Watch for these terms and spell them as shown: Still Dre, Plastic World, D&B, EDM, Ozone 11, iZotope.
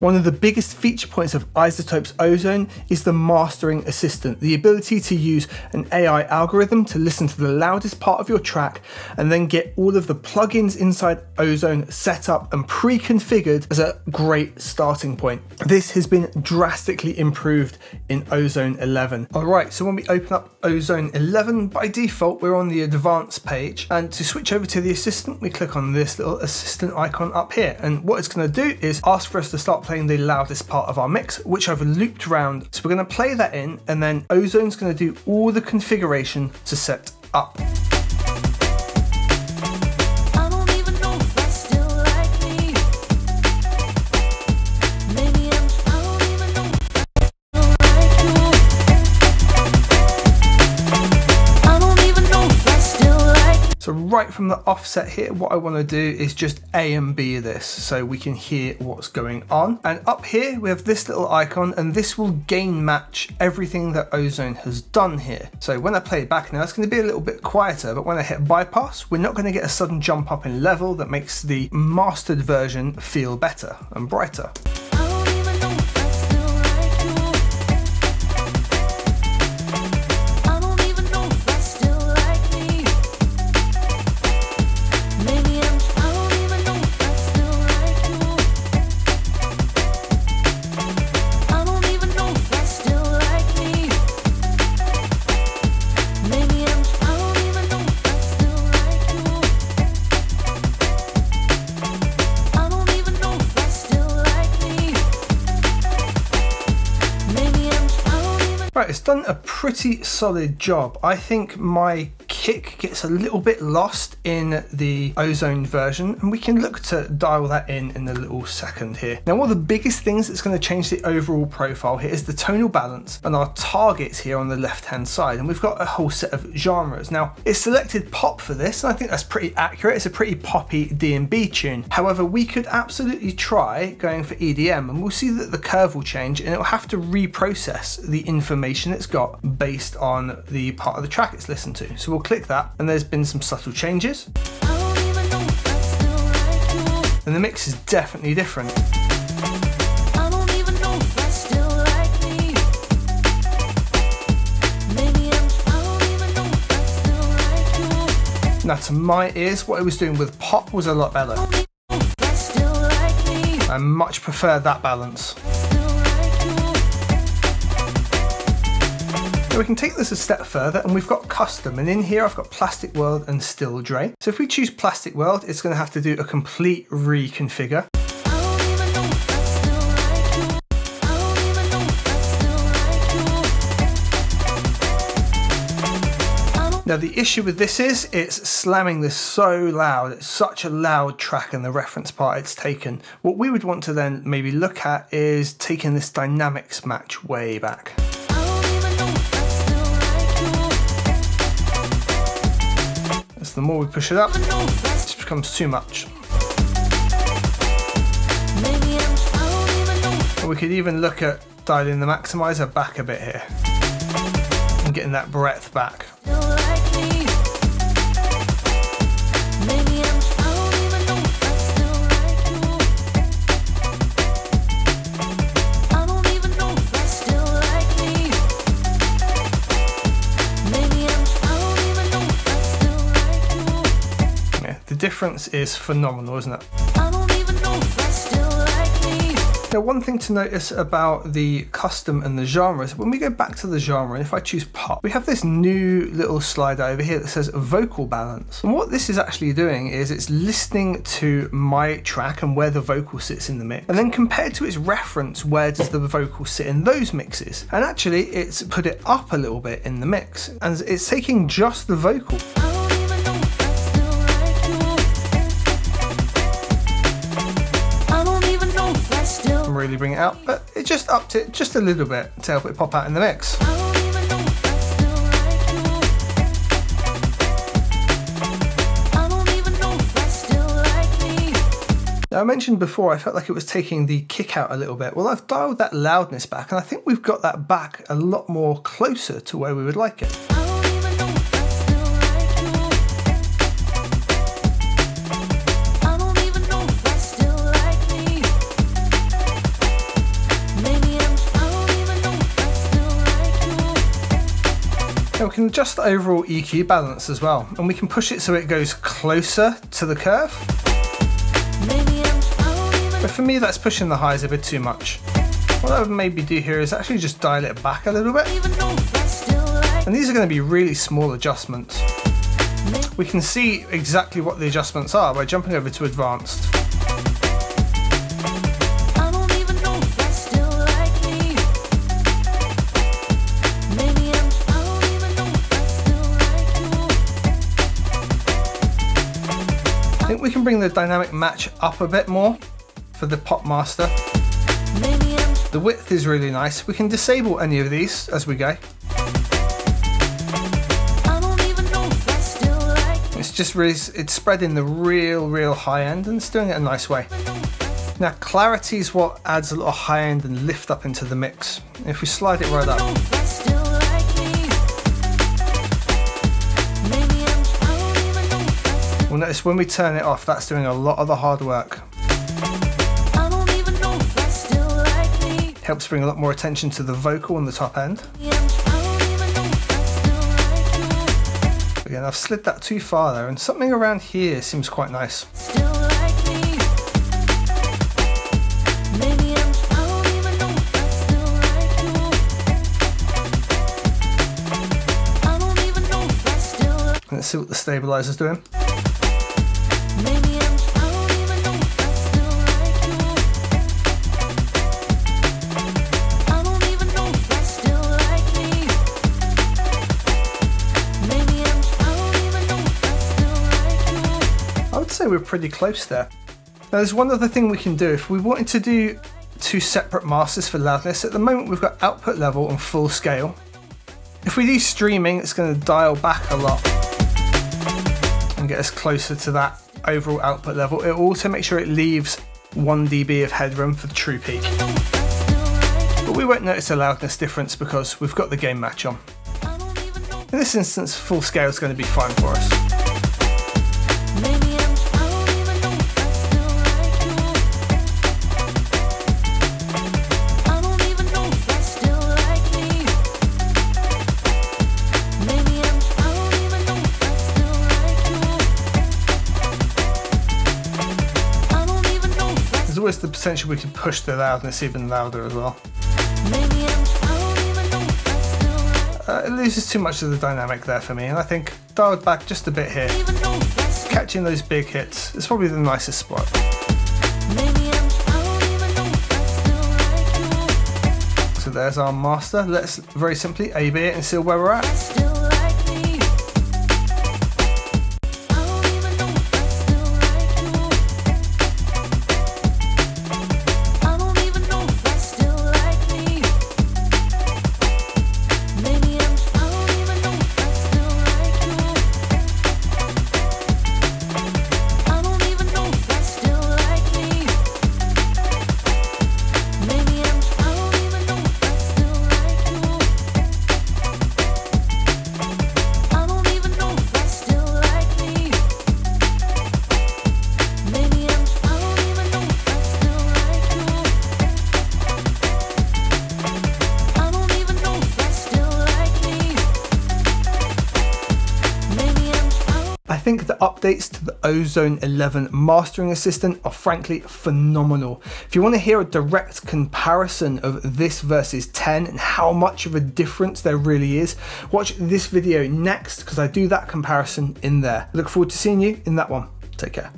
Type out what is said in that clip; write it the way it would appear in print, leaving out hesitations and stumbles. One of the biggest feature points of iZotope's Ozone is the mastering assistant, the ability to use an AI algorithm to listen to the loudest part of your track and then get all of the plugins inside Ozone set up and pre-configured as a great starting point. This has been drastically improved in Ozone 11. All right, so when we open up Ozone 11, by default, we're on the advanced page, and to switch over to the assistant, we click on this little assistant icon up here. And what it's gonna do is ask for us to start playing the loudest part of our mix, which I've looped round. So we're going to play that in, and then Ozone's going to do all the configuration to set up. So right from the offset here, what I want to do is just A and B this so we can hear what's going on. And up here, we have this little icon, and this will gain match everything that Ozone has done here. So when I play it back now, it's going to be a little bit quieter, but when I hit bypass, we're not going to get a sudden jump up in level that makes the mastered version feel better and brighter. Right, it's done a pretty solid job. I think my kick gets a little bit lost in the Ozone version, and we can look to dial that in a little second here. Now, one of the biggest things that's going to change the overall profile here is the tonal balance and our targets here on the left-hand side, and we've got a whole set of genres. Now, it's selected pop for this, and I think that's pretty accurate. It's a pretty poppy D&B tune. However, we could absolutely try going for EDM, and we'll see that the curve will change, and it'll have to reprocess the information it's got based on the part of the track it's listened to. So we'll click that, and there's been some subtle changes. And the mix is definitely different. Now, to my ears, what I was doing with pop was a lot better. I much prefer that balance. We can take this a step further, and we've got custom, and in here I've got Plastic World and Still Dre. So if we choose Plastic World, it's going to have to do a complete reconfigure. Now, the issue with this is it's slamming this so loud. It's such a loud track, and the reference part it's taken. What we would want to then maybe look at is taking this dynamics match way back. The more we push it up, it just becomes too much. And we could even look at dialing the maximizer back a bit here and getting that breadth back. Difference is phenomenal, isn't it? Now, one thing to notice about the custom and the genres, when we go back to the genre, and if I choose pop, we have this new little slider over here that says vocal balance. And what this is actually doing is it's listening to my track and where the vocal sits in the mix, and then compared to its reference, where does the vocal sit in those mixes? And actually, it's put it up a little bit in the mix, and it's taking just the vocal. Really bring it out, but it just upped it just a little bit to help it pop out in the mix. Now, I mentioned before I felt like it was taking the kick out a little bit. Well, I've dialed that loudness back, and I think we've got that back a lot more closer to where we would like it. Now we can adjust the overall EQ balance as well, and we can push it so it goes closer to the curve. But for me, that's pushing the highs a bit too much. What I would maybe do here is actually just dial it back a little bit. And these are going to be really small adjustments. We can see exactly what the adjustments are by jumping over to advanced. I think we can bring the dynamic match up a bit more for the Pop Master. The width is really nice. We can disable any of these as we go. It's just really, it's spreading the real high end, and it's doing it a nice way. Now clarity is what adds a lot of high end and lift up into the mix. If we slide it right up. We'll notice when we turn it off, that's doing a lot of the hard work. Helps bring a lot more attention to the vocal on the top end. Again, I've slid that too far there, and something around here seems quite nice. Let's see what the stabilizer's doing. We're pretty close there. Now there's one other thing we can do. If we wanted to do two separate masters for loudness, at the moment we've got output level and full scale. If we do streaming, it's going to dial back a lot and get us closer to that overall output level. It'll also make sure it leaves 1 dB of headroom for the true peak. But we won't notice a loudness difference because we've got the game match on. In this instance, full scale is going to be fine for us. There's the potential we could push the loudness even louder as well. It loses too much of the dynamic there for me, and I think dialed back just a bit here, catching those big hits, is probably the nicest spot. So there's our master. Let's very simply A-B it and see where we're at. I think the updates to the Ozone 11 mastering assistant are frankly phenomenal. If you want to hear a direct comparison of this versus 10 and how much of a difference there really is, watch this video next because I do that comparison in there. I look forward to seeing you in that one. Take care.